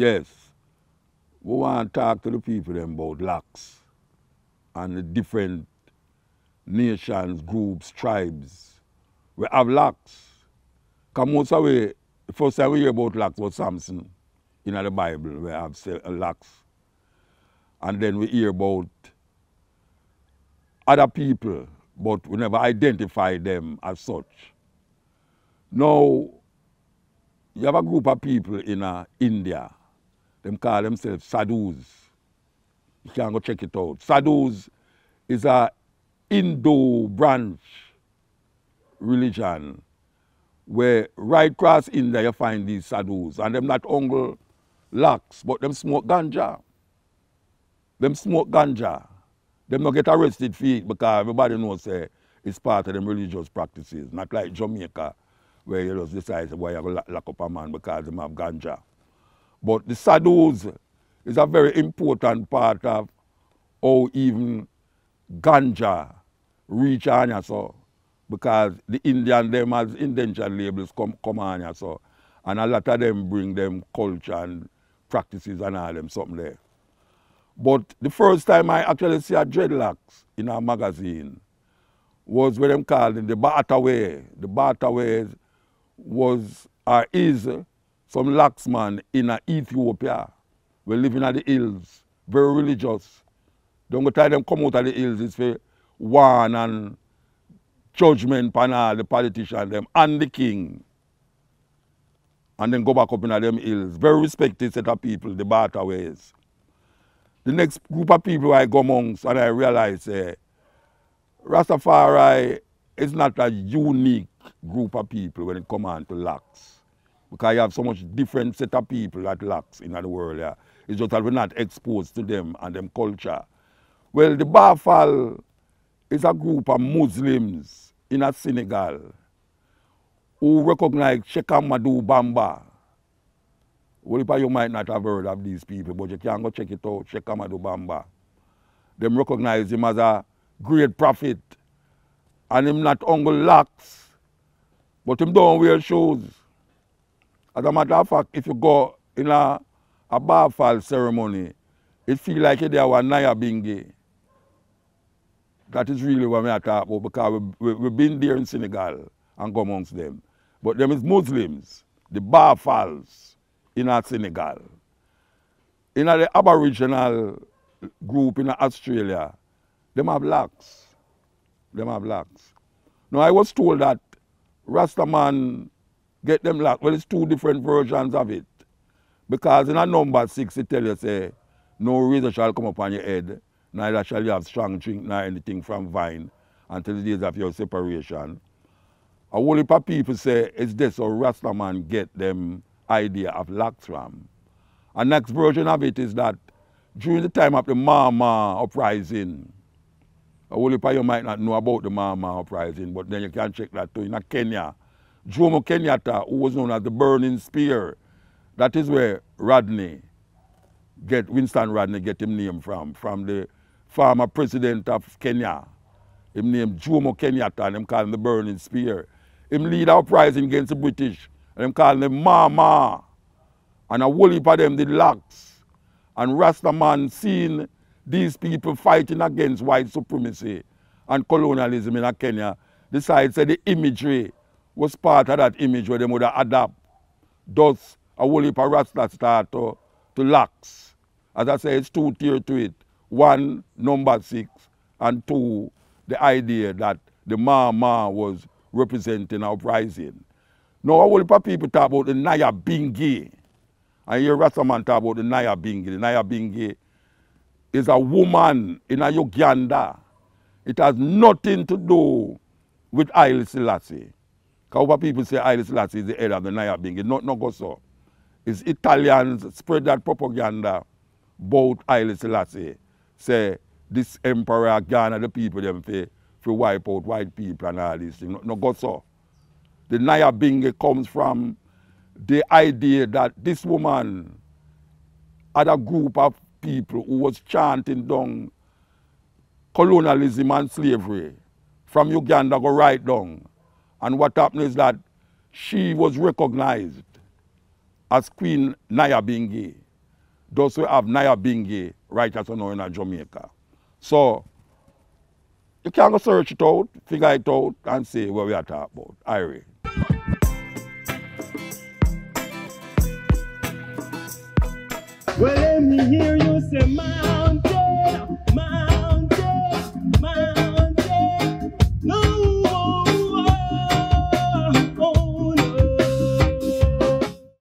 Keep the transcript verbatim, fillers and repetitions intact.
Yes. We want to talk to the people them about locks and the different nations, groups, tribes. We have locks. Because most of we, the first time we hear about locks was Samson in the Bible. We have locks. And then we hear about other people, but we never identify them as such. Now, you have a group of people in uh, India. Them call themselves Sadhus. You can go check it out. Sadhus is a Hindu branch religion where right across India you find these Sadhus. And them not only locks, but them smoke ganja. Them smoke ganja. Them not get arrested for it because everybody knows uh, it's part of them religious practices. Not like Jamaica, where you just decide why you lock up a man because they have ganja. But the Sadhus is a very important part of how even ganja reach Anya so, because the Indian them as indentured labels come come Anya so, and a lot of them bring them culture and practices and all them something there. But the first time I actually see a dreadlocks in a magazine was where them called in the Bathaway. The Bathaways was or is some laxman in Ethiopia. We live in the hills, very religious. Don't go tell them come out of the hills, it's for one and judgment panel, the politician them and the king. And then go back up in them hills. Very respected set of people, the Bathaways. The next group of people I go amongst and I realize eh, Rastafari is not a unique group of people when it comes on to locks. Because you have so much different set of people that locks in the world. Yeah. It's just that we're not exposed to them and them culture. Well, the Baye Fall is a group of Muslims in a Senegal who recognize Sheikh Amadou Bamba. Well, you might not have heard of these people, but you can go check it out, Sheikh Amadou Bamba. Them recognize him as a great prophet, and him not only locks, but him don't wear shoes. As a matter of fact, if you go in a, a Baye Fall ceremony, it feels like they are Nyahbinghi. That is really what we are talking about, because we, we, we've been there in Senegal and go amongst them. But them is Muslims, the Baye Falls in Senegal. In the Aboriginal group in Australia, them have locks. Them have locks. Now, I was told that Rastaman get them locks. Well, it's two different versions of it. Because in a number six, it tells you, say, no razor shall come upon your head, neither shall you have strong drink, nor anything from vine, until the days of your separation. A whole heap of people say, it's this how Rastaman get them idea of locks from. A next version of it is that during the time of the Mau Mau uprising, a whole heap of you might not know about the Mau Mau uprising, but then you can check that too. In Kenya, Jomo Kenyatta, who was known as the Burning Spear, that is where Rodney, get Winston Rodney get him name from, from the former president of Kenya. Him named Jomo Kenyatta, and him call him the Burning Spear. Him lead an uprising against the British. And them call them Mau Mau. And a whole heap of them did locks. And Rastaman seen these people fighting against white supremacy and colonialism in Kenya, decided that the imagery was part of that image where they would adapt. Thus, a whole heap of Rastas start to, to locks. As I say, it's two tier to it. One, number six, and two, the idea that the Mau Mau was representing uprising. Now, a whole heap of people talk about the Nyahbinghi. I hear Rastaman talk about the Nyahbinghi. The Nyahbinghi is a woman in a Uganda. It has nothing to do with Haile Selassie. Because people say Haile Selassie is the head of the Nyahbinghi. Not no go so. It's Italians spread that propaganda about Haile Selassie. Say, this emperor Ghana, the people, them for, for wipe out white people and all these things. No, no go so. The Nyahbinghi comes from the idea that this woman had a group of people who was chanting down colonialism and slavery from Uganda go right down. And what happened is that she was recognized as Queen Nyahbinghi. those who have Nyahbinghi right as you know in Jamaica. So you can go search it out, figure it out, and see what we are talking about. Irie. Well, let me hear you say, Mau.